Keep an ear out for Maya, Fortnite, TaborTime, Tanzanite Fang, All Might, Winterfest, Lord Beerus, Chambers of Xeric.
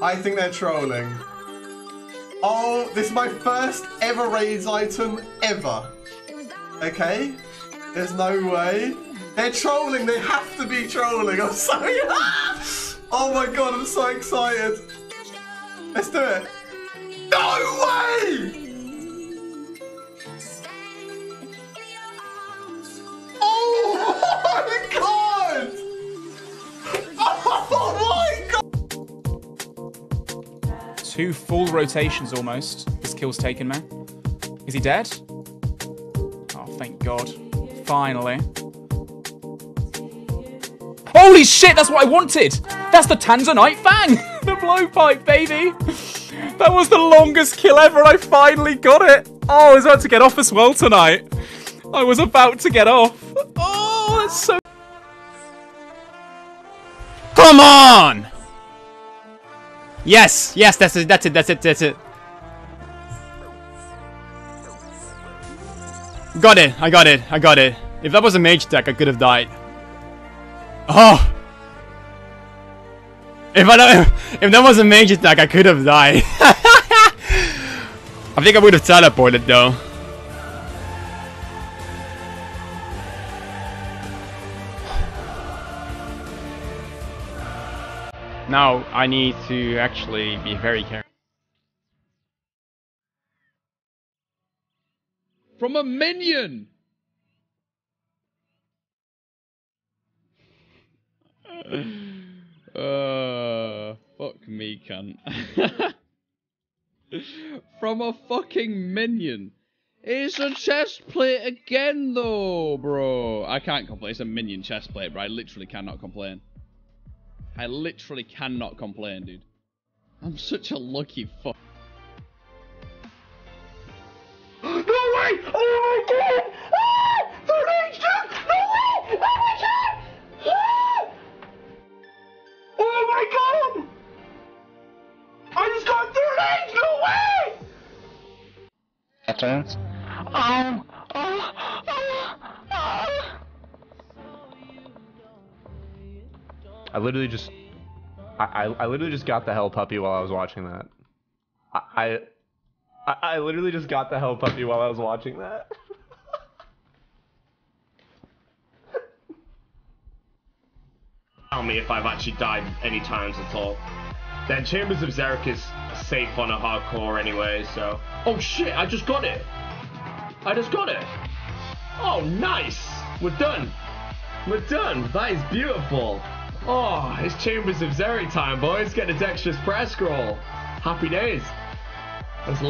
I think they're trolling. Oh, this is my first ever raids item ever. Okay, there's no way. They're trolling, they have to be trolling. I'm so... Oh my god, I'm so excited. Let's do it. No way! Oh my god! Oh my god! Two full rotations almost. This kill's taken, man. Is he dead? Oh, thank god. Finally. Holy shit, that's what I wanted! That's the Tanzanite Fang! The blowpipe, baby! That was the longest kill ever, and I finally got it! Oh, I was about to get off as well tonight. I was about to get off. Oh, that's so... Come on! Yes, yes, that's it, that's it, that's it, that's it. Got it, I got it, I got it. If that was a mage deck, I could have died. Oh! If that was a mage deck, I could have died. I think I would have teleported though. Now, I need to actually be very careful. From a minion! Fuck me, cunt. From a fucking minion. It's a chest plate again, though, bro. I can't complain. It's a minion chest plate, bro. I literally cannot complain. I literally cannot complain, dude. I'm such a lucky fuck. No way! Oh my god! Ah! The rage jump! No way! Oh my god! Ah! Oh my god! I just got the rage! No way! That turns. I literally just got the hell puppy while I was watching that. I literally just got the hell puppy while I was watching that. Tell me if I've actually died any times at all. Then Chambers of Xeric is safe on a hardcore anyway, so... Oh shit, I just got it! I just got it! Oh nice! We're done! We're done! That is beautiful! Oh, it's Chambers of Xeric time, boys. Get a dexterous prayer scroll. Happy days. Let's